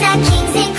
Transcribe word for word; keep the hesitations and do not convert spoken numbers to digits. kings and queens.